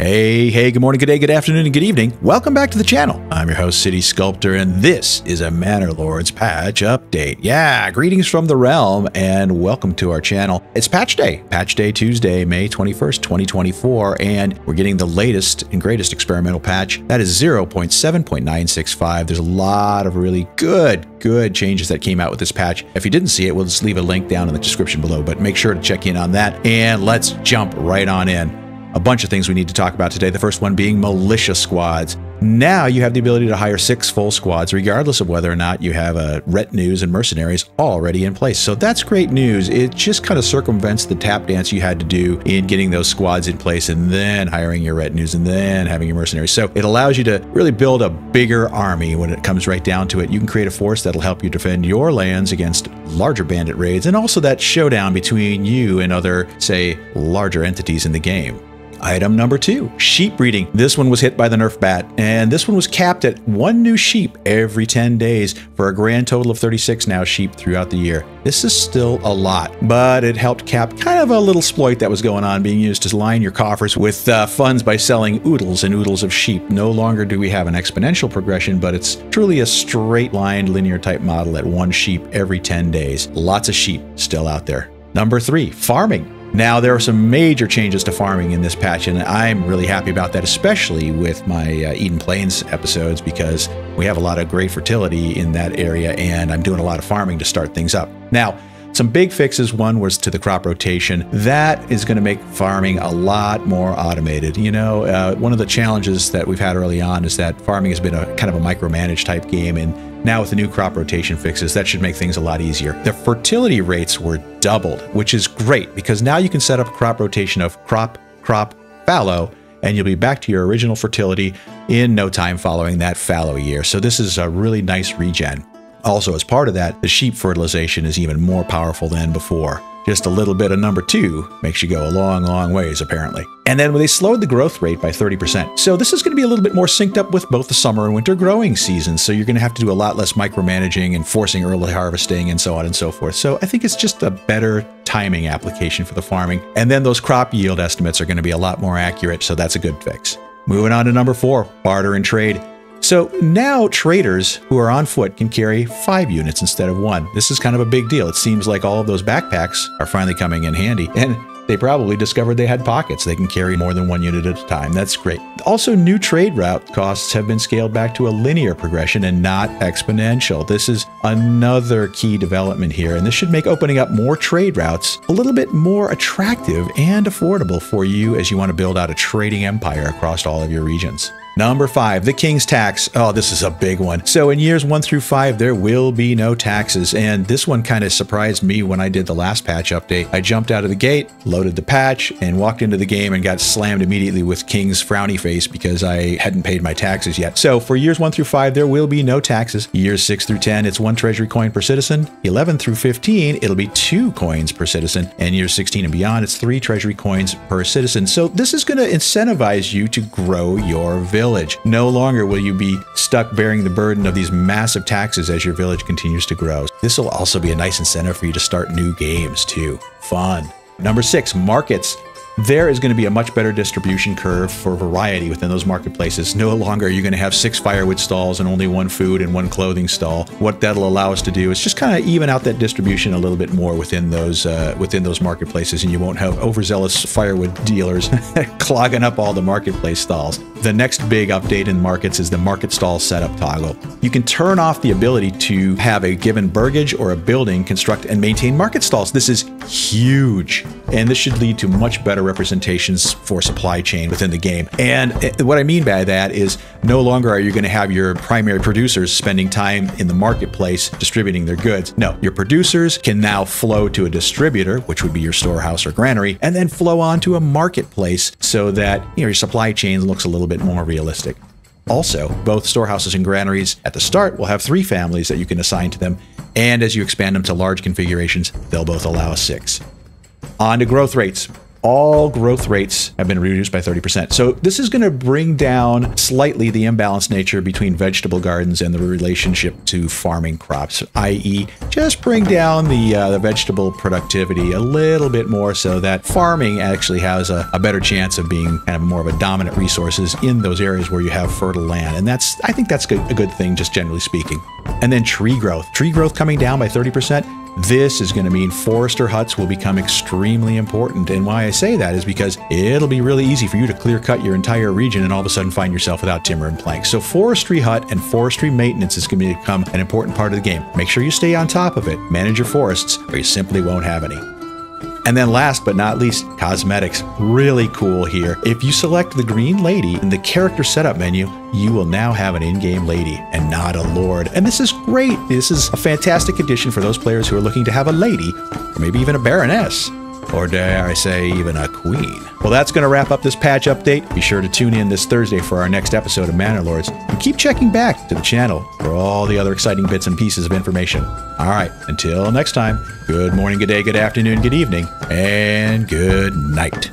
Hey, good morning, good day, good afternoon, and good evening. Welcome back to the channel. I'm your host, City Sculptor, and this is a Manor Lords patch update. Yeah, greetings from the realm, and welcome to our channel. It's Patch Day Tuesday, May 21st, 2024, and we're getting the latest and greatest experimental patch. That is 0.7.965. There's a lot of really good changes that came out with this patch. If you didn't see it, we'll just leave a link down in the description below, but make sure to check in on that, and let's jump right on in. A bunch of things we need to talk about today, the first one being militia squads. Now you have the ability to hire 6 full squads, regardless of whether or not you have retinues and mercenaries already in place. So that's great news. It just kind of circumvents the tap dance you had to do in getting those squads in place and then hiring your retinues and then having your mercenaries. So it allows you to really build a bigger army when it comes right down to it. You can create a force that'll help you defend your lands against larger bandit raids and also that showdown between you and other, say, larger entities in the game. Item number 2, sheep breeding. This one was hit by the nerf bat, and this one was capped at 1 new sheep every 10 days for a grand total of 36 now sheep throughout the year. This is still a lot, but it helped cap kind of a little exploit that was going on being used to line your coffers with funds by selling oodles and oodles of sheep. No longer do we have an exponential progression, but it's truly a straight line linear type model at 1 sheep every 10 days. Lots of sheep still out there. Number 3, farming. Now, there are some major changes to farming in this patch, and I'm really happy about that, especially with my Eden Plains episodes, because we have a lot of great fertility in that area, and I'm doing a lot of farming to start things up. Now, some big fixes. One was to the crop rotation. That is going to make farming a lot more automated. You know, one of the challenges that we've had early on is that farming has been a kind of a micromanaged type game, and now with the new crop rotation fixes, that should make things a lot easier. The fertility rates were doubled, which is great because now you can set up a crop rotation of crop, fallow, and you'll be back to your original fertility in no time following that fallow year. So this is a really nice regen. Also, as part of that, the sheep fertilization is even more powerful than before. Just a little bit of number 2 makes you go a long ways, apparently. And then they slowed the growth rate by 30%. So this is going to be a little bit more synced up with both the summer and winter growing seasons. So you're going to have to do a lot less micromanaging and forcing early harvesting and so on and so forth. So I think it's just a better timing application for the farming. And then those crop yield estimates are going to be a lot more accurate. So that's a good fix. Moving on to number 4, barter and trade. So now traders who are on foot can carry 5 units instead of 1. This is kind of a big deal. It seems like all of those backpacks are finally coming in handy, and they probably discovered they had pockets. They can carry more than 1 unit at a time. That's great. Also, new trade route costs have been scaled back to a linear progression and not exponential. This is another key development here, and this should make opening up more trade routes a little bit more attractive and affordable for you as you want to build out a trading empire across all of your regions. Number 5, the King's Tax. Oh, this is a big one. So in years 1 through 5, there will be no taxes. And this one kind of surprised me when I did the last patch update. I jumped out of the gate, loaded the patch, and walked into the game and got slammed immediately with King's frowny face because I hadn't paid my taxes yet. So for years 1 through 5, there will be no taxes. Years 6 through 10, it's 1 treasury coin per citizen. 11 through 15, it'll be 2 coins per citizen. And years 16 and beyond, it's 3 treasury coins per citizen. So this is going to incentivize you to grow your village. No longer will you be stuck bearing the burden of these massive taxes as your village continues to grow. This will also be a nice incentive for you to start new games too. Fun. Number 6, markets. There is going to be a much better distribution curve for variety within those marketplaces. No longer are you going to have 6 firewood stalls and only 1 food and 1 clothing stall. What that'll allow us to do is just kind of even out that distribution a little bit more within those marketplaces, and you won't have overzealous firewood dealers clogging up all the marketplace stalls. The next big update in markets is the market stall setup toggle. You can turn off the ability to have a given burgage or a building construct and maintain market stalls. This is huge, and this should lead to much better representations for supply chain within the game. And what I mean by that is no longer are you going to have your primary producers spending time in the marketplace distributing their goods. No, your producers can now flow to a distributor, which would be your storehouse or granary, and then flow on to a marketplace so that your supply chain looks a little bit more realistic. Also, both storehouses and granaries at the start will have 3 families that you can assign to them, and as you expand them to large configurations, they'll both allow 6. On to growth rates. all growth rates have been reduced by 30%. So this is going to bring down slightly the imbalanced nature between vegetable gardens and the relationship to farming crops, i.e. just bring down the vegetable productivity a little bit more so that farming actually has a better chance of being kind of more of a dominant resources in those areas where you have fertile land. And that's, I think that's a good thing, just generally speaking. And then tree growth. Tree growth coming down by 30%. This is going to mean forester huts will become extremely important. And why I say that is because it'll be really easy for you to clear cut your entire region and all of a sudden find yourself without timber and planks. So forestry hut and forestry maintenance is going to become an important part of the game. Make sure you stay on top of it. Manage your forests or you simply won't have any. And then last but not least, cosmetics. Really cool here. If you select the green lady in the character setup menu, you will now have an in-game lady and not a lord. And this is great. This is a fantastic addition for those players who are looking to have a lady, or maybe even a baroness, or dare I say, even a queen. Well, that's going to wrap up this patch update. Be sure to tune in this Thursday for our next episode of Manor Lords, and keep checking back to the channel for all the other exciting bits and pieces of information. All right, until next time, good morning, good day, good afternoon, good evening, and good night.